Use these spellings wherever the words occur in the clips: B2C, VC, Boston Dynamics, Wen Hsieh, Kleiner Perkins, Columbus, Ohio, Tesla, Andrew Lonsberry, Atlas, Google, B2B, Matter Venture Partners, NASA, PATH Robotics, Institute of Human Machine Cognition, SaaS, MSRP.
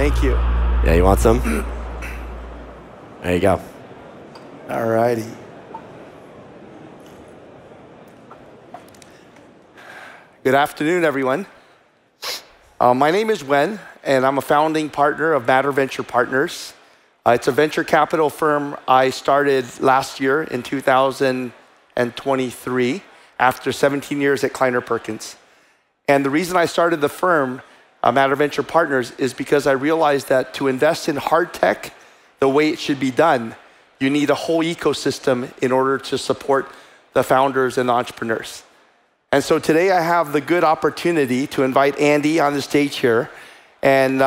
Thank you. Yeah, you want some? There you go. All righty. Good afternoon, everyone. My name is Wen, and I'm a founding partner of Matter Venture Partners. It's a venture capital firm I started last year in 2023 after 17 years at Kleiner Perkins. And the reason I started the firm, Matter Venture Partners, is because I realized that to invest in hard tech the way it should be done, you need a whole ecosystem in order to support the founders and entrepreneurs. And so today I have the good opportunity to invite Andy on the stage here. And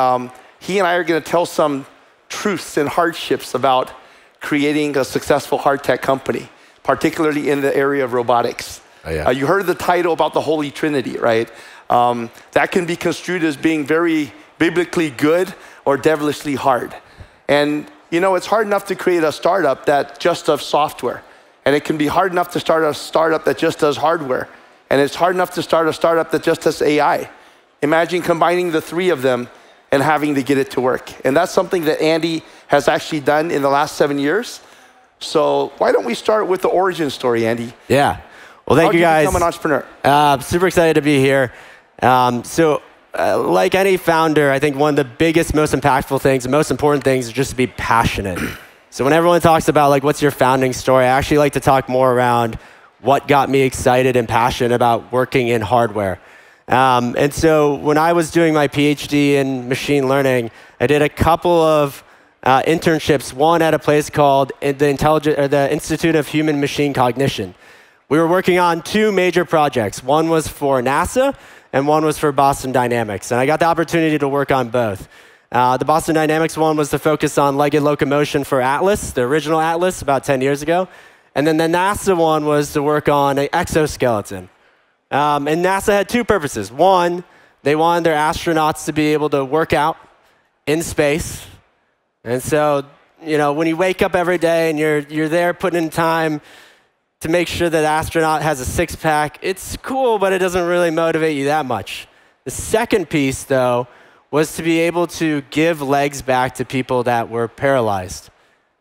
he and I are going to tell some truths and hardships about creating a successful hard tech company, particularly in the area of robotics. Oh, yeah. You heard the title about the Holy Trinity, right? That can be construed as being very biblically good or devilishly hard. And you know, it's hard enough to create a startup that just does software. And it can be hard enough to start a startup that just does hardware. And it's hard enough to start a startup that just does AI. Imagine combining the three of them and having to get it to work. And that's something that Andy has actually done in the last 7 years. So why don't we start with the origin story, Andy? Yeah. Well, thank you guys. How did you become an entrepreneur? Super excited to be here. Like any founder, I think one of the biggest, most impactful things, the most important things is just to be passionate. So when everyone talks about like, what's your founding story, I actually like to talk more around what got me excited and passionate about working in hardware. And so when I was doing my PhD in machine learning, I did a couple of internships, one at a place called the Institute of Human Machine Cognition. We were working on two major projects. One was for NASA, and one was for Boston Dynamics. And I got the opportunity to work on both. The Boston Dynamics one was to focus on legged locomotion for Atlas, the original Atlas, about 10 years ago. And then the NASA one was to work on an exoskeleton. And NASA had two purposes. One, they wanted their astronauts to be able to work out in space. And so, you know, when you wake up every day and you're there putting in time to make sure that astronaut has a six-pack, it's cool, but it doesn't really motivate you that much. The second piece, though, was to be able to give legs back to people that were paralyzed.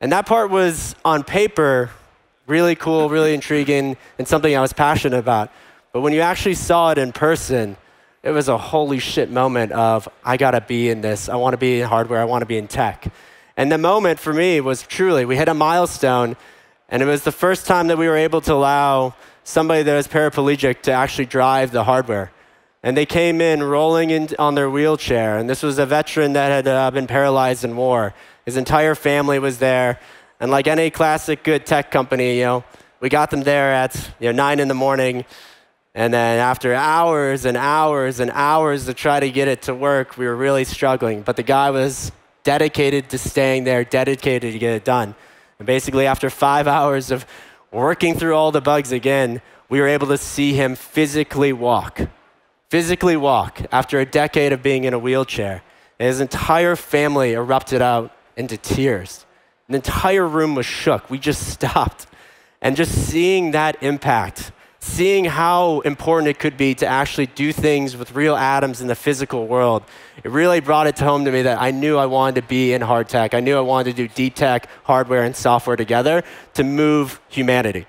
And that part was, on paper, really cool, really intriguing, and something I was passionate about. But when you actually saw it in person, it was a holy shit moment of, I gotta be in this. I wanna be in hardware, I wanna be in tech. And the moment for me was truly, we hit a milestone, and it was the first time that we were able to allow somebody that was paraplegic to actually drive the hardware. And they came in rolling in on their wheelchair, and this was a veteran that had been paralyzed in war. His entire family was there. And like any classic good tech company, you know, we got them there at 9 in the morning. And then after hours and hours and hours to try to get it to work, we were really struggling. But the guy was dedicated to staying there, dedicated to get it done. And basically after 5 hours of working through all the bugs again, we were able to see him physically walk. Physically walk after a decade of being in a wheelchair. And his entire family erupted out into tears. The entire room was shook. We just stopped. And just seeing that impact, seeing how important it could be to actually do things with real atoms in the physical world, it really brought it home to me that I knew I wanted to be in hard tech. I knew I wanted to do deep tech, hardware, and software together to move humanity.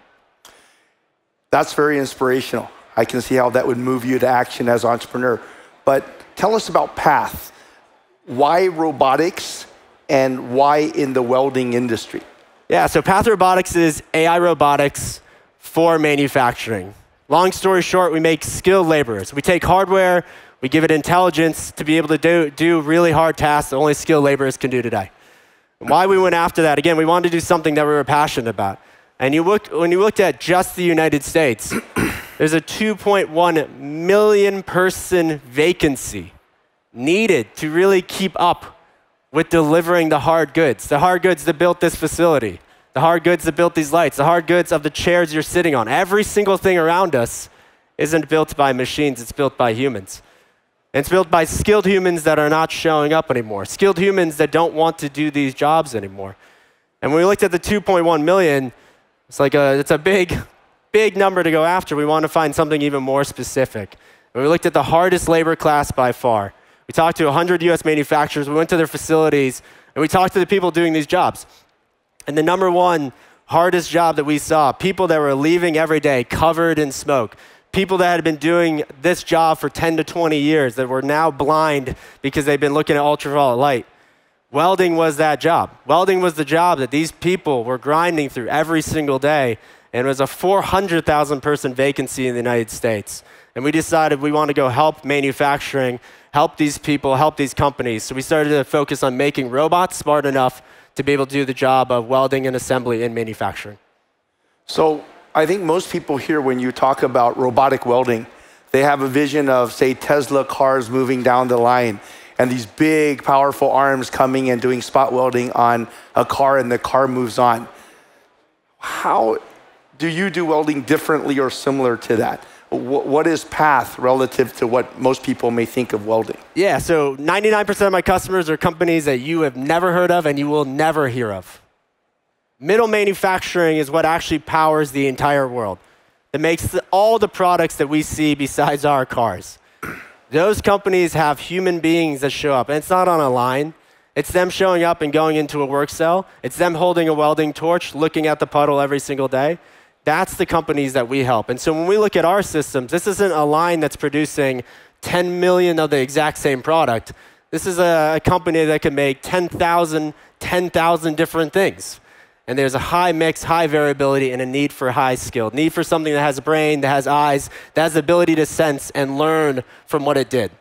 That's very inspirational. I can see how that would move you to action as an entrepreneur. But tell us about PATH. Why robotics? And why in the welding industry? Yeah, so PATH Robotics is AI robotics for manufacturing. Long story short, we make skilled laborers. We take hardware, we give it intelligence to be able to do really hard tasks that only skilled laborers can do today. And why we went after that, again, we wanted to do something that we were passionate about. And when you looked at just the United States, there's a 2.1 million person vacancy needed to really keep up with delivering the hard goods that built this facility, the hard goods that built these lights, the hard goods of the chairs you're sitting on. Every single thing around us isn't built by machines, it's built by humans. And it's built by skilled humans that are not showing up anymore, skilled humans that don't want to do these jobs anymore. And when we looked at the 2.1 million, it's a big number to go after. We want to find something even more specific. And we looked at the hardest labor class by far. We talked to 100 US manufacturers. We went to their facilities, and we talked to the people doing these jobs. And the number one hardest job that we saw, people that were leaving every day covered in smoke, people that had been doing this job for 10 to 20 years that were now blind because they've been looking at ultraviolet light. Welding was that job. Welding was the job that these people were grinding through every single day, and it was a 400,000 person vacancy in the United States. And we decided we want to go help manufacturing, help these people, help these companies. So we started to focus on making robots smart enough to be able to do the job of welding and assembly in manufacturing. So I think most people here, when you talk about robotic welding, they have a vision of, say, Tesla cars moving down the line, and these big, powerful arms coming and doing spot welding on a car, and the car moves on. How do you do welding differently or similar to that? What is PATH relative to what most people may think of welding? Yeah, so 99% of my customers are companies that you have never heard of and you will never hear of. Middle manufacturing is what actually powers the entire world. It makes all the products that we see besides our cars. Those companies have human beings that show up, and it's not on a line. It's them showing up and going into a work cell. It's them holding a welding torch, looking at the puddle every single day. That's the companies that we help. And so when we look at our systems, this isn't a line that's producing 10 million of the exact same product. This is a company that can make 10,000 different things. And there's a high mix, high variability, and a need for high skill. Need for something that has a brain, that has eyes, that has the ability to sense and learn from what it did.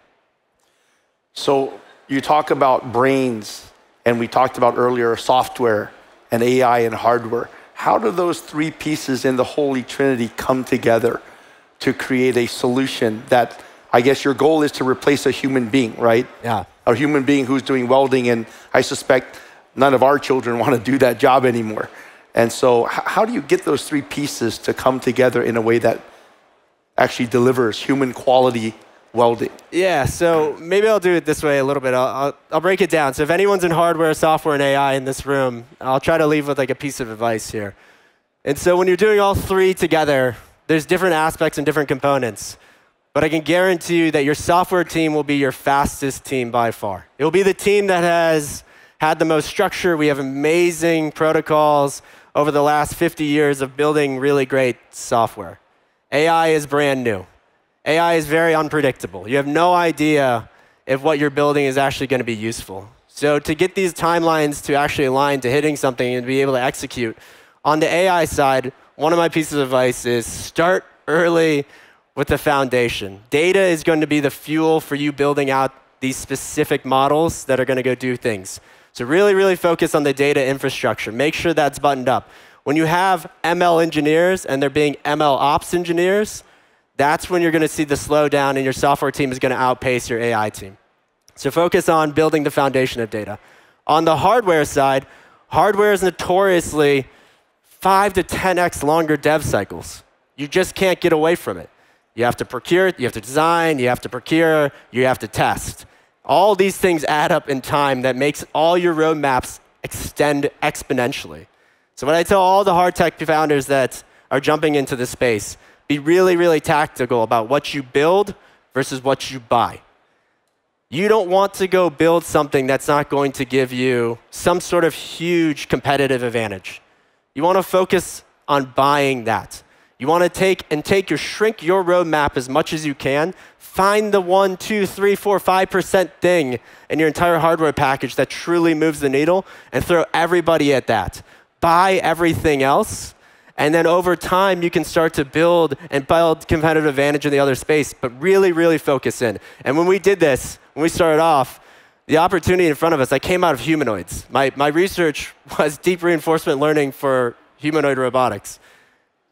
So you talk about brains, and we talked about earlier software and AI and hardware. How do those three pieces in the Holy Trinity come together to create a solution that, I guess your goal is to replace a human being, right? Yeah. A human being who's doing welding, and I suspect none of our children want to do that job anymore. And so how do you get those three pieces to come together in a way that actually delivers human quality welding? Yeah, so maybe I'll do it this way a little bit. I'll break it down. So if anyone's in hardware, software, and AI in this room, I'll try to leave with like a piece of advice here. And so when you're doing all three together, there's different aspects and different components. But I can guarantee you that your software team will be your fastest team by far. It will be the team that has had the most structure. We have amazing protocols over the last 50 years of building really great software. AI is brand new. AI is very unpredictable. You have no idea if what you're building is actually going to be useful. So to get these timelines to actually align to hitting something and be able to execute, on the AI side, one of my pieces of advice is start early with the foundation. Data is going to be the fuel for you building out these specific models that are going to go do things. So really, really focus on the data infrastructure. Make sure that's buttoned up. When you have ML engineers and they're being ML ops engineers, that's when you're going to see the slowdown and your software team is going to outpace your AI team. So focus on building the foundation of data. On the hardware side, hardware is notoriously 5 to 10x longer dev cycles. You just can't get away from it. You have to procure it, you have to design, you have to procure, you have to test. All these things add up in time that makes all your roadmaps extend exponentially. So when I tell all the hard tech founders that are jumping into this space, be really, really tactical about what you build versus what you buy. You don't want to go build something that's not going to give you some sort of huge competitive advantage. You want to focus on buying that. You want to shrink your roadmap as much as you can. Find the 1, 2, 3, 4, 5% thing in your entire hardware package that truly moves the needle and throw everybody at that. Buy everything else, and then over time you can start to build competitive advantage in the other space, but really, really focus in. And when we did this, when we started off, the opportunity in front of us, I came out of humanoids. My research was deep reinforcement learning for humanoid robotics.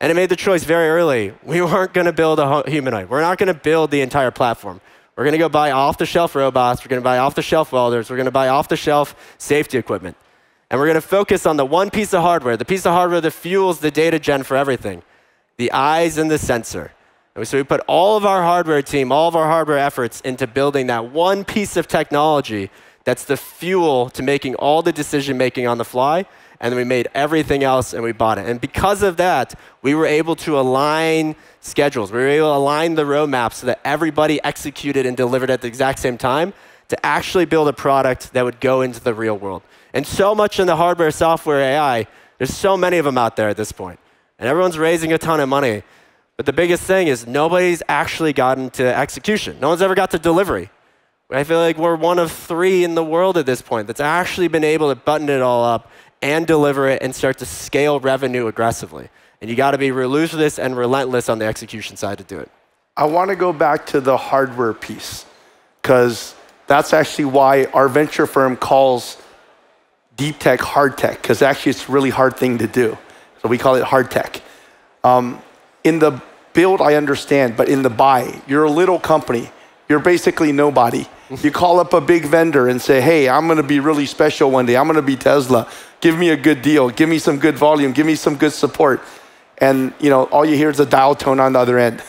And I made the choice very early. We weren't going to build a humanoid. We're not going to build the entire platform. We're going to go buy off-the-shelf robots. We're going to buy off-the-shelf welders. We're going to buy off-the-shelf safety equipment. And we're going to focus on the one piece of hardware, the piece of hardware that fuels the data gen for everything, the eyes and the sensor. And so we put all of our hardware team, all of our hardware efforts into building that one piece of technology that's the fuel to making all the decision-making on the fly. And then we made everything else and we bought it. And because of that, we were able to align schedules. We were able to align the roadmap so that everybody executed and delivered at the exact same time to actually build a product that would go into the real world. And so much in the hardware, software, AI, there's so many of them out there at this point. And everyone's raising a ton of money. But the biggest thing is nobody's actually gotten to execution. No one's ever got to delivery. I feel like we're one of three in the world at this point that's actually been able to button it all up and deliver it and start to scale revenue aggressively. And you got to be ruthless and relentless on the execution side to do it. I want to go back to the hardware piece, because that's actually why our venture firm calls deep tech hard tech, because actually it's a really hard thing to do. So we call it hard tech. In the build, I understand, but in the buy, you're a little company. You're basically nobody. You call up a big vendor and say, hey, I'm going to be really special one day. I'm going to be Tesla. Give me a good deal. Give me some good volume. Give me some good support. And you know, all you hear is a dial tone on the other end.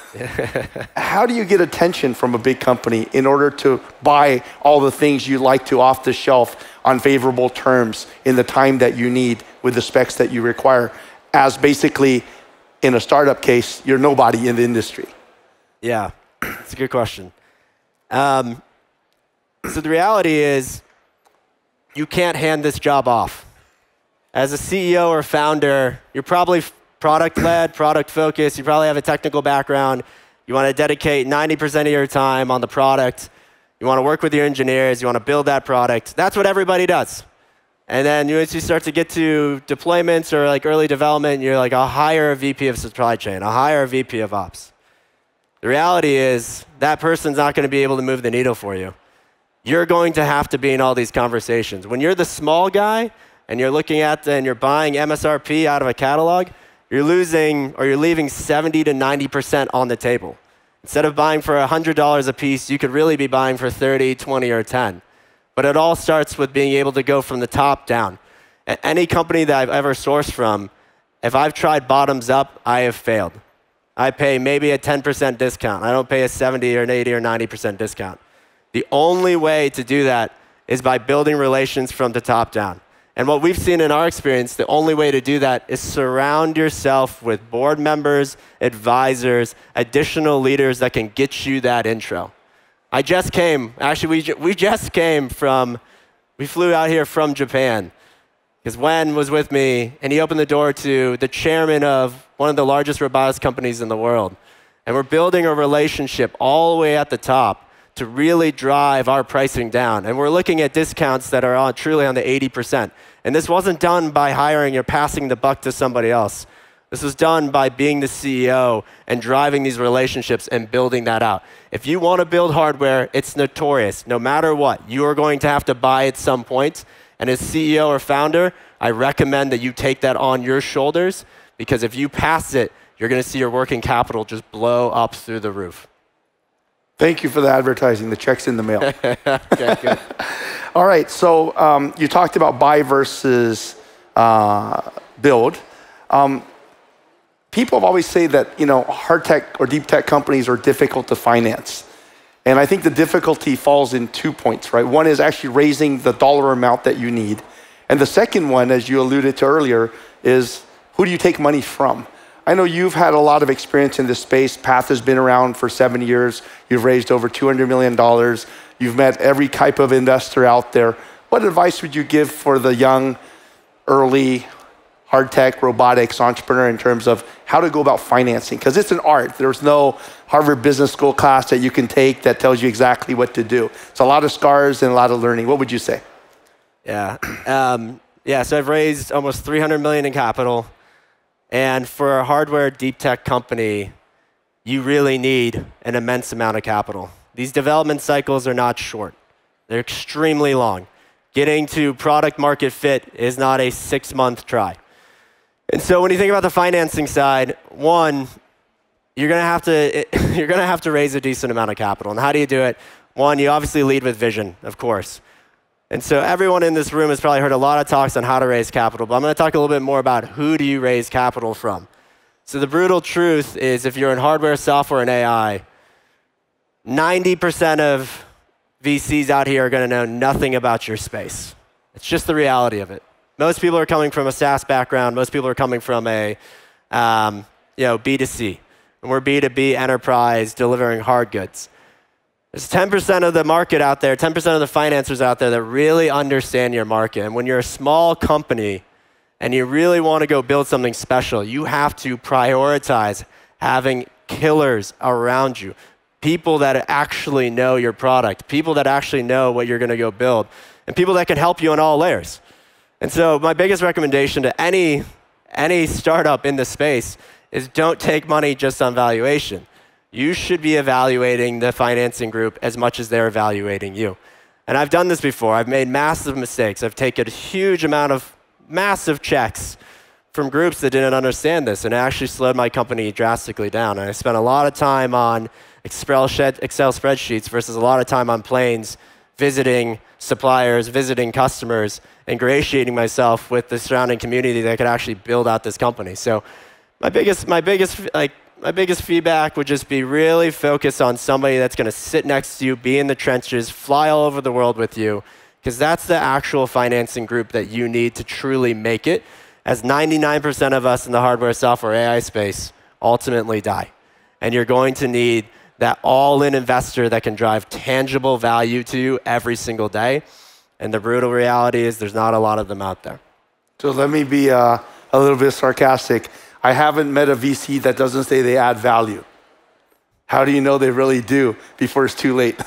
How do you get attention from a big company in order to buy all the things you like to off the shelf on favorable terms in the time that you need with the specs that you require, as basically in a startup case, you're nobody in the industry? Yeah, that's a good question. So the reality is you can't hand this job off. As a CEO or founder, you're probably product-led, product-focused. You probably have a technical background. You want to dedicate 90% of your time on the product. You want to work with your engineers. You want to build that product. That's what everybody does. And then once you start to get to deployments or like early development, you're like, I'll hire a VP of supply chain. I'll hire a VP of ops. The reality is that person's not going to be able to move the needle for you. You're going to have to be in all these conversations. When you're the small guy, and you're looking at and you're buying MSRP out of a catalog, you're losing or you're leaving 70 to 90% on the table. Instead of buying for $100 a piece, you could really be buying for 30, 20, or 10. But it all starts with being able to go from the top down. At any company that I've ever sourced from, if I've tried bottoms up, I have failed. I pay maybe a 10% discount. I don't pay a 70 or an 80 or 90% discount. The only way to do that is by building relations from the top down. And what we've seen in our experience, the only way to do that is surround yourself with board members, advisors, additional leaders that can get you that intro. I just came, actually we just came from, we flew out here from Japan, because Wen was with me and he opened the door to the chairman of one of the largest robotics companies in the world. And we're building a relationship all the way at the top to really drive our pricing down. And we're looking at discounts that are on, truly on the 80%. And this wasn't done by hiring or passing the buck to somebody else. This was done by being the CEO and driving these relationships and building that out. If you want to build hardware, it's notorious. No matter what, you are going to have to buy at some point. And as CEO or founder, I recommend that you take that on your shoulders, because if you pass it, you're going to see your working capital just blow up through the roof. Thank you for the advertising. The check's in the mail. Okay, good. All right, so you talked about buy versus build. People always say that, you know, hard tech or deep tech companies are difficult to finance. And I think the difficulty falls in 2 points, right? One is actually raising the dollar amount that you need. And the second one, as you alluded to earlier, is who do you take money from? I know you've had a lot of experience in this space. PATH has been around for 7 years. You've raised over $200 million. You've met every type of investor out there. What advice would you give for the young, early, hard tech, robotics entrepreneur in terms of how to go about financing? Because it's an art. There's no Harvard Business School class that you can take that tells you exactly what to do. It's a lot of scars and a lot of learning. What would you say? Yeah. So I've raised almost $300 million in capital. And for a hardware deep tech company, you really need an immense amount of capital. These development cycles are not short. They're extremely long. Getting to product market fit is not a 6-month try. And so when you think about the financing side, one, you're gonna have to raise a decent amount of capital. And how do you do it? One, you obviously lead with vision, of course. And so everyone in this room has probably heard a lot of talks on how to raise capital, but I'm going to talk a little bit more about who do you raise capital from. So the brutal truth is if you're in hardware, software, and AI, 90% of VCs out here are going to know nothing about your space. It's just the reality of it. Most people are coming from a SaaS background. Most people are coming from a B2C. And we're B2B enterprise delivering hard goods. There's 10% of the market out there, 10% of the financiers out there that really understand your market. And when you're a small company and you really want to go build something special, you have to prioritize having killers around you, people that actually know your product, people that actually know what you're going to go build, and people that can help you on all layers. And so my biggest recommendation to any startup in this space is don't take money just on valuation. You should be evaluating the financing group as much as they're evaluating you. And I've done this before. I've made massive mistakes. I've taken a huge amount of massive checks from groups that didn't understand this, and it actually slowed my company drastically down. And I spent a lot of time on Excel spreadsheets versus a lot of time on planes, visiting suppliers, visiting customers, ingratiating myself with the surrounding community that could actually build out this company. So my biggest feedback would just be really focus on somebody that's going to sit next to you, be in the trenches, fly all over the world with you, because that's the actual financing group that you need to truly make it, as 99% of us in the hardware, software, AI space ultimately die. And you're going to need that all-in investor that can drive tangible value to you every single day. And the brutal reality is there's not a lot of them out there. So let me be a little bit sarcastic. I haven't met a VC that doesn't say they add value. How do you know they really do before it's too late?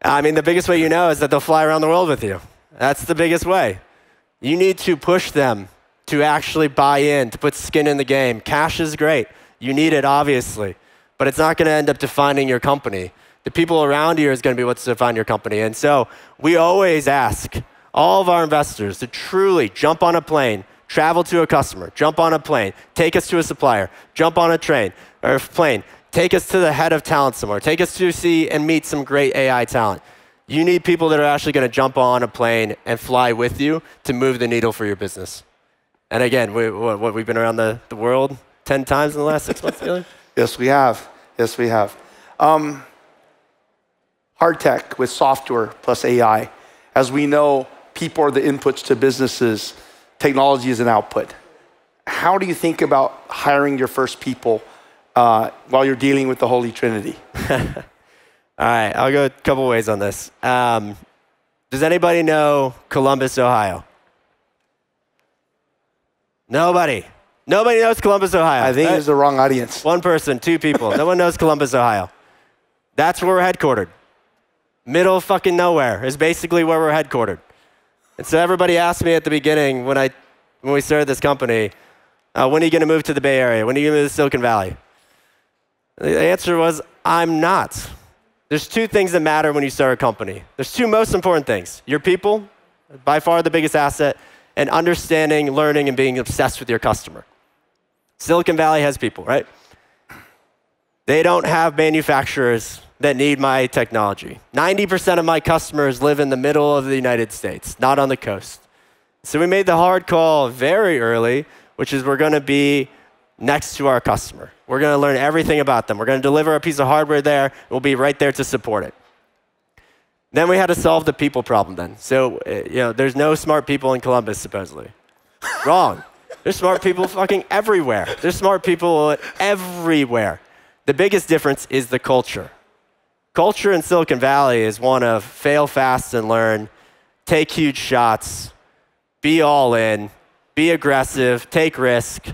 I mean, the biggest way you know is that they'll fly around the world with you. That's the biggest way. You need to push them to actually buy in, to put skin in the game. Cash is great. You need it, obviously. But it's not going to end up defining your company. The people around you is going to be what's defining your company. And so we always ask all of our investors to truly jump on a plane, travel to a customer, jump on a plane, take us to a supplier, jump on a train or a plane, take us to the head of talent somewhere, take us to see and meet some great AI talent. You need people that are actually going to jump on a plane and fly with you to move the needle for your business. And again, we've been around the world 10 times in the last 6 months together? Yes, we have. Yes, we have. Hard tech with software plus AI. As we know, people are the inputs to businesses. Technology is an output. How do you think about hiring your first people while you're dealing with the Holy Trinity? All right, I'll go a couple ways on this. Does anybody know Columbus, Ohio? Nobody. Nobody knows Columbus, Ohio. I think it's the wrong audience. One person, two people. No one knows Columbus, Ohio. That's where we're headquartered. Middle fucking nowhere is basically where we're headquartered. And so everybody asked me at the beginning when we started this company, when are you going to move to the Bay Area? When are you going to move to Silicon Valley? The answer was, I'm not. There's two things that matter when you start a company. There's two most important things. Your people, by far the biggest asset, and understanding, learning, and being obsessed with your customer. Silicon Valley has people, right? They don't have manufacturers that need my technology. 90% of my customers live in the middle of the United States, not on the coast. So we made the hard call very early, which is we're going to be next to our customer. We're going to learn everything about them. We're going to deliver a piece of hardware there. We'll be right there to support it. Then we had to solve the people problem then. So, you know, there's no smart people in Columbus, supposedly. Wrong. There's smart people fucking everywhere. There's smart people everywhere. The biggest difference is the culture. Culture in Silicon Valley is one of fail fast and learn, take huge shots, be all in, be aggressive, take risk.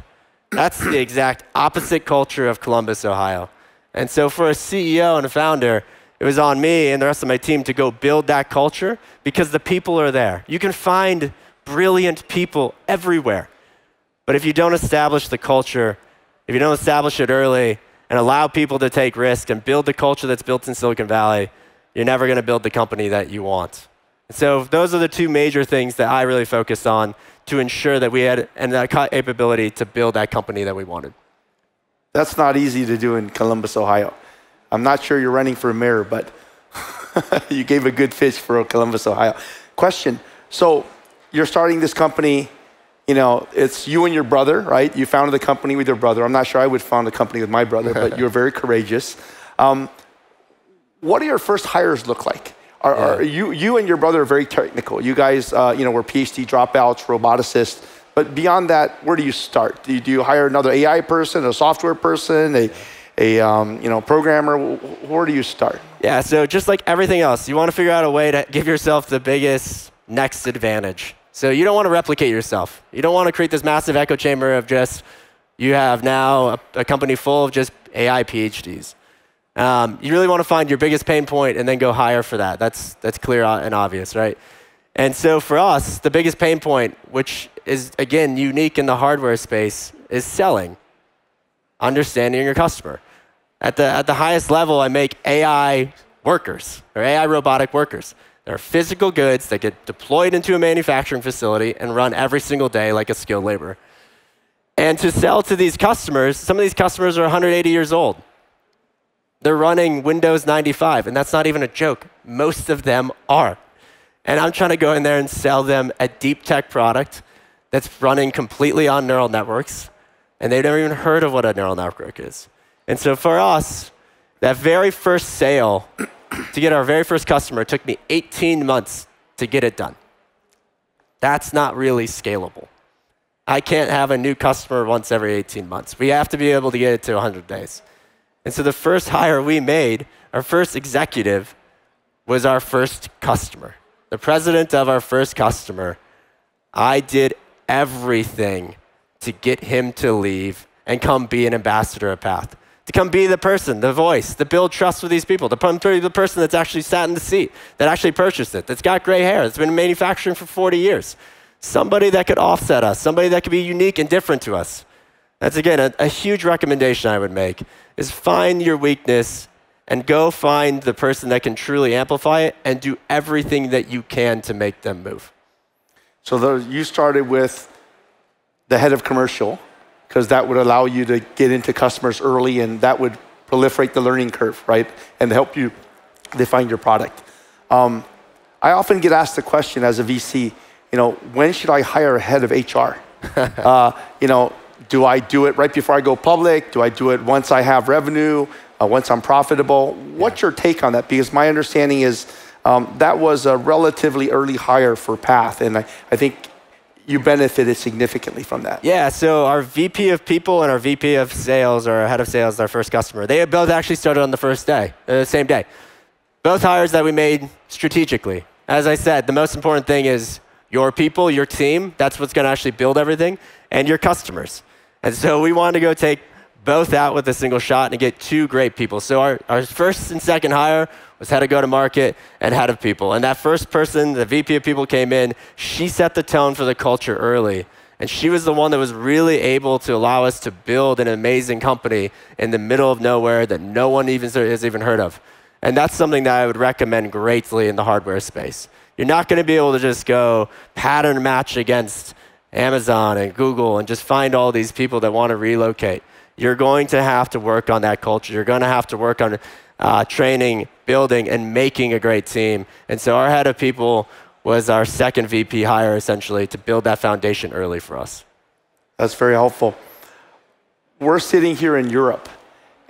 That's the exact opposite culture of Columbus, Ohio. And so for a CEO and a founder, it was on me and the rest of my team to go build that culture because the people are there. You can find brilliant people everywhere. But if you don't establish the culture, if you don't establish it early, and allow people to take risks and build the culture that's built in Silicon Valley, you're never going to build the company that you want. And so those are the two major things that I really focused on to ensure that we had that capability to build that company that we wanted. That's not easy to do in Columbus, Ohio. I'm not sure you're running for mayor, but you gave a good pitch for Columbus, Ohio. Question, so you're starting this company. You know, it's you and your brother, right? You founded the company with your brother. I'm not sure I would found a company with my brother, but you're very courageous. What do your first hires look like? You and your brother are very technical. You guys, you know, were PhD dropouts, roboticists. But beyond that, where do you start? Do you hire another AI person, a software person, a programmer? Where do you start? Yeah, so just like everything else, you want to figure out a way to give yourself the biggest next advantage. So you don't want to replicate yourself. You don't want to create this massive echo chamber of just, you have now a company full of just AI PhDs. You really want to find your biggest pain point and then go higher for that. That's clear and obvious, right? And so for us, the biggest pain point, which is, again, unique in the hardware space, is selling, understanding your customer. At the highest level, I make AI workers, or AI robotic workers. They're physical goods that get deployed into a manufacturing facility and run every single day like a skilled laborer. And to sell to these customers, some of these customers are 180 years old. They're running Windows 95, and that's not even a joke. Most of them are. And I'm trying to go in there and sell them a deep tech product that's running completely on neural networks, and they've never even heard of what a neural network is. And so for us, that very first sale, to get our very first customer, took me 18 months to get it done. That's not really scalable. I can't have a new customer once every 18 months. We have to be able to get it to 100 days. And so the first hire we made, our first executive, was our first customer. The president of our first customer, I did everything to get him to leave and come be an ambassador of PATH, to come be the person, the voice, to build trust with these people, to come be the person that's actually sat in the seat, that actually purchased it, that's got gray hair, that's been manufacturing for 40 years. Somebody that could offset us, somebody that could be unique and different to us. That's, again, a huge recommendation I would make, is find your weakness and go find the person that can truly amplify it and do everything that you can to make them move. So you started with the head of commercial, because that would allow you to get into customers early, and that would proliferate the learning curve, right? And help you define your product. I often get asked the question as a VC, when should I hire a head of HR? Do I do it right before I go public? Do I do it once I have revenue? Once I'm profitable? What's your take on that? Because my understanding is that was a relatively early hire for PATH, and I think you benefited significantly from that. Yeah, so our VP of people and our VP of sales, or our head of sales, our first customer, they both actually started on the first day, the same day. Both hires that we made strategically. As I said, the most important thing is your people, your team. That's what's going to actually build everything, and your customers. And so we wanted to go take both out with a single shot and get two great people. So our first and second hire was head of go-to-market and head of people. And that first person, the VP of people, came in. She set the tone for the culture early. And she was the one that was really able to allow us to build an amazing company in the middle of nowhere that no one even has even heard of. And that's something that I would recommend greatly in the hardware space. You're not going to be able to just go pattern match against Amazon and Google and just find all these people that want to relocate. You're going to have to work on that culture. You're going to have to work on training, building, and making a great team. And so our head of people was our second VP hire, essentially, to build that foundation early for us. That's very helpful. We're sitting here in Europe,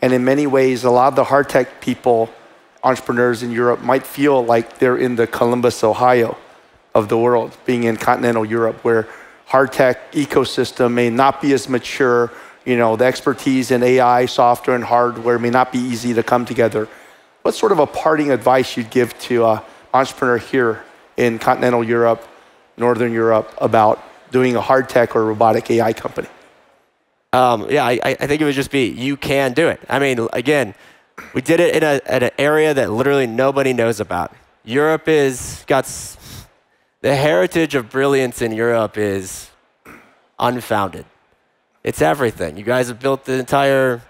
and in many ways, a lot of the hard tech people, entrepreneurs in Europe, might feel like they're in the Columbus, Ohio of the world, being in continental Europe, where hard tech ecosystem may not be as mature. The expertise in AI, software, and hardware may not be easy to come together. What sort of a parting advice you'd give to an entrepreneur here in continental Europe, Northern Europe, about doing a hard tech or robotic AI company? I think it would just be, you can do it. I mean, again, we did it in an area that literally nobody knows about. Europe is, the heritage of brilliance in Europe is unfounded. It's everything. You guys have built the entire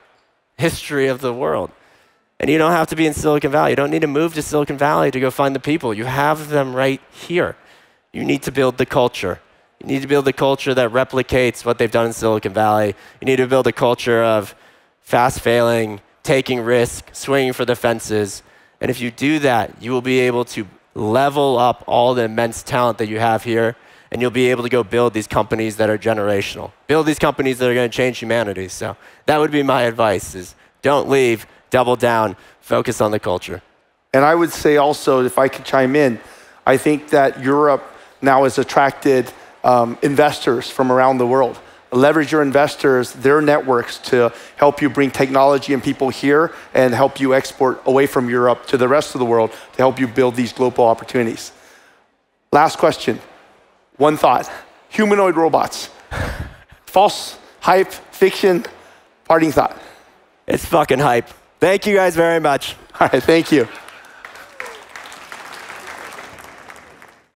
history of the world. And you don't have to be in Silicon Valley. You don't need to move to Silicon Valley to go find the people. You have them right here. You need to build the culture. You need to build the culture that replicates what they've done in Silicon Valley. You need to build a culture of fast failing, taking risk, swinging for the fences. And if you do that, you will be able to level up all the immense talent that you have here, and you'll be able to go build these companies that are generational. Build these companies that are going to change humanity. So that would be my advice, is don't leave, double down, focus on the culture. And I would say also, if I could chime in, I think that Europe now has attracted investors from around the world. leverage your investors, their networks to help you bring technology and people here and help you export away from Europe to the rest of the world to help you build these global opportunities. Last question, one thought. Humanoid robots. False, hype, fiction, parting thought. It's fucking hype. Thank you guys very much. All right, thank you.